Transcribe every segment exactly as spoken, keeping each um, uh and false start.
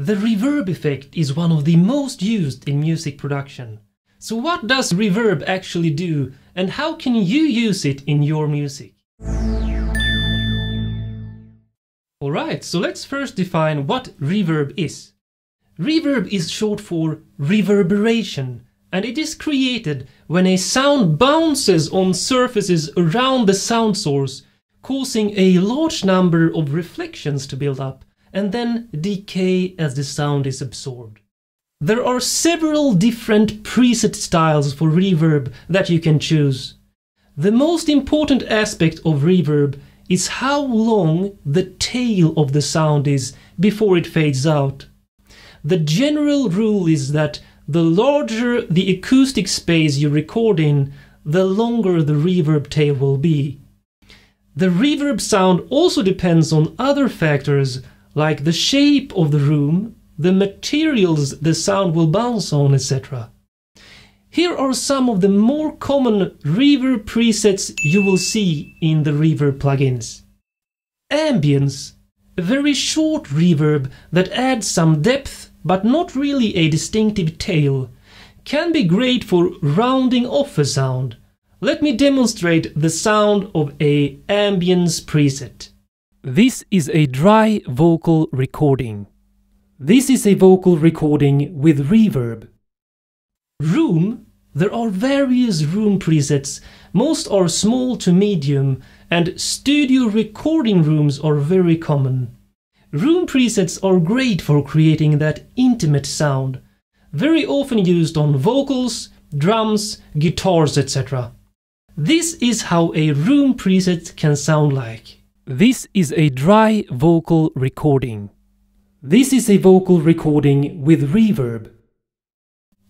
The reverb effect is one of the most used in music production. So what does reverb actually do, and how can you use it in your music? Alright, so let's first define what reverb is. Reverb is short for reverberation, and it is created when a sound bounces on surfaces around the sound source, causing a large number of reflections to build up and then decay as the sound is absorbed. There are several different preset styles for reverb that you can choose. The most important aspect of reverb is how long the tail of the sound is before it fades out. The general rule is that the larger the acoustic space you record in, the longer the reverb tail will be. The reverb sound also depends on other factors like the shape of the room, the materials the sound will bounce on, et cetera. Here are some of the more common reverb presets you will see in the reverb plugins. Ambience, a very short reverb that adds some depth but not really a distinctive tail, can be great for rounding off a sound. Let me demonstrate the sound of a ambience preset. This is a dry vocal recording. This is a vocal recording with reverb. Room. There are various room presets. Most are small to medium, and studio recording rooms are very common. Room presets are great for creating that intimate sound, very often used on vocals, drums, guitars, et cetera. This is how a room preset can sound like. This is a dry vocal recording. This is a vocal recording with reverb.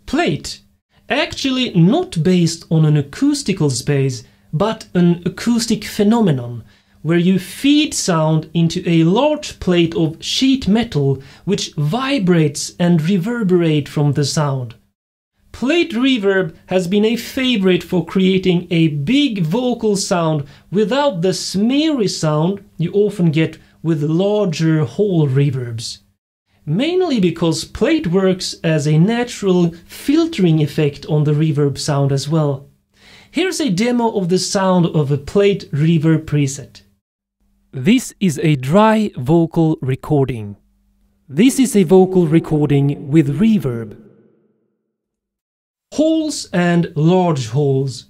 Plate, actually not based on an acoustical space, but an acoustic phenomenon, where you feed sound into a large plate of sheet metal, which vibrates and reverberates from the sound. Plate reverb has been a favorite for creating a big vocal sound without the smeary sound you often get with larger hall reverbs. Mainly because plate works as a natural filtering effect on the reverb sound as well. Here's a demo of the sound of a plate reverb preset. This is a dry vocal recording. This is a vocal recording with reverb. Halls and large halls.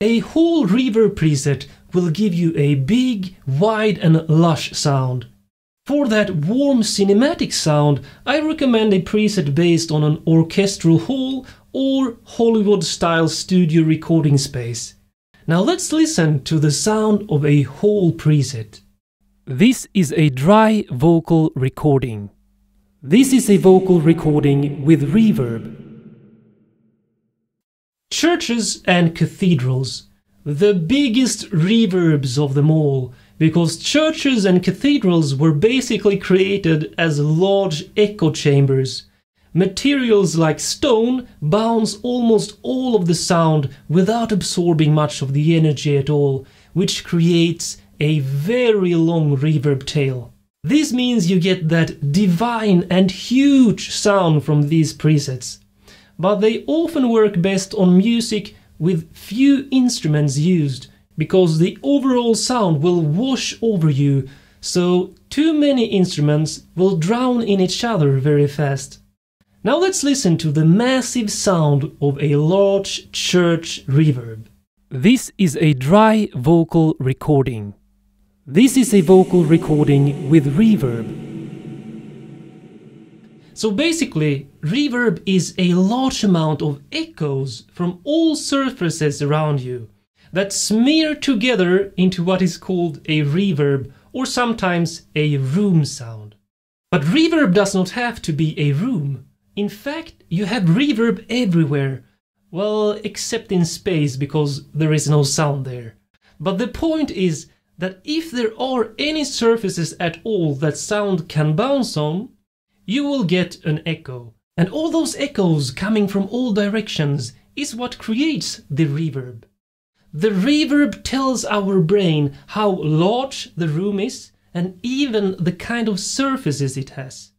A hall reverb preset will give you a big, wide and lush sound. For that warm cinematic sound, I recommend a preset based on an orchestral hall or Hollywood-style studio recording space. Now let's listen to the sound of a hall preset. This is a dry vocal recording. This is a vocal recording with reverb. Churches and cathedrals, the biggest reverbs of them all, because churches and cathedrals were basically created as large echo chambers. Materials like stone bounce almost all of the sound without absorbing much of the energy at all, which creates a very long reverb tail. This means you get that divine and huge sound from these presets. But they often work best on music with few instruments used, because the overall sound will wash over you, so too many instruments will drown in each other very fast. Now let's listen to the massive sound of a large church reverb. This is a dry vocal recording. This is a vocal recording with reverb. So basically, reverb is a large amount of echoes from all surfaces around you that smear together into what is called a reverb, or sometimes a room sound. But reverb does not have to be a room. In fact, you have reverb everywhere. Well, except in space, because there is no sound there. But the point is that if there are any surfaces at all that sound can bounce on, you will get an echo, and all those echoes coming from all directions is what creates the reverb. The reverb tells our brain how large the room is and even the kind of surfaces it has.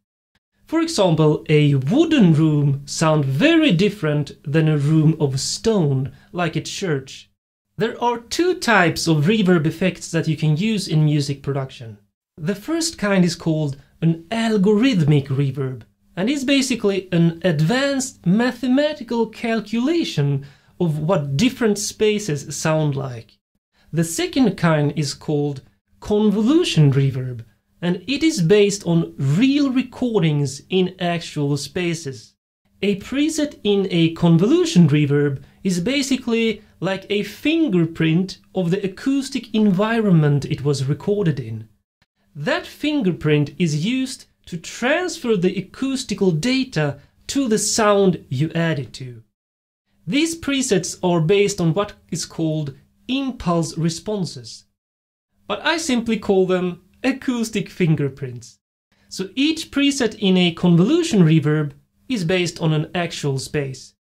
For example, a wooden room sounds very different than a room of stone, like a church. There are two types of reverb effects that you can use in music production. The first kind is called an algorithmic reverb, and is basically an advanced mathematical calculation of what different spaces sound like. The second kind is called convolution reverb, and it is based on real recordings in actual spaces. A preset in a convolution reverb is basically like a fingerprint of the acoustic environment it was recorded in. That fingerprint is used to transfer the acoustical data to the sound you add it to. These presets are based on what is called impulse responses, but I simply call them acoustic fingerprints. So each preset in a convolution reverb is based on an actual space.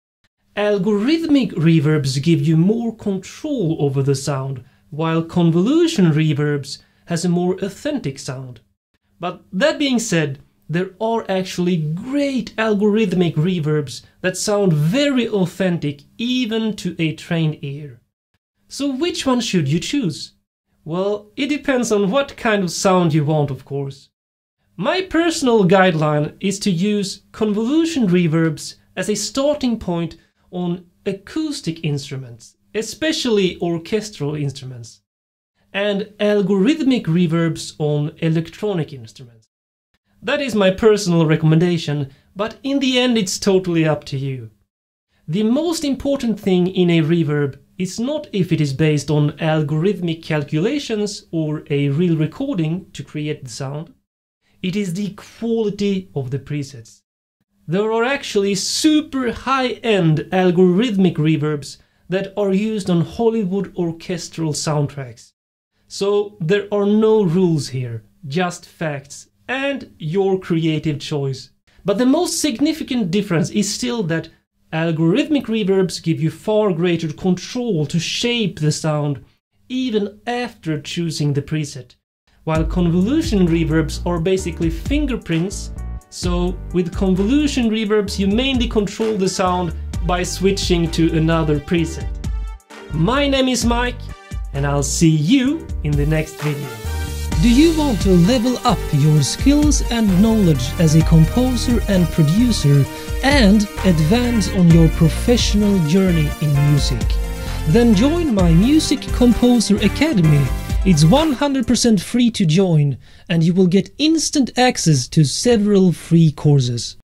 Algorithmic reverbs give you more control over the sound, while convolution reverbs has a more authentic sound. But that being said, there are actually great algorithmic reverbs that sound very authentic even to a trained ear. So which one should you choose? Well, it depends on what kind of sound you want, of course. My personal guideline is to use convolution reverbs as a starting point on acoustic instruments, especially orchestral instruments, and algorithmic reverbs on electronic instruments. That is my personal recommendation, but in the end it's totally up to you. The most important thing in a reverb is not if it is based on algorithmic calculations or a real recording to create the sound. It is the quality of the presets. There are actually super high-end algorithmic reverbs that are used on Hollywood orchestral soundtracks. So there are no rules here, just facts and your creative choice. But the most significant difference is still that algorithmic reverbs give you far greater control to shape the sound even after choosing the preset, while convolution reverbs are basically fingerprints. So with convolution reverbs you mainly control the sound by switching to another preset. My name is Mike, and I'll see you in the next video. Do you want to level up your skills and knowledge as a composer and producer and advance on your professional journey in music? Then join my Music Composer Academy. It's one hundred percent free to join, and you will get instant access to several free courses.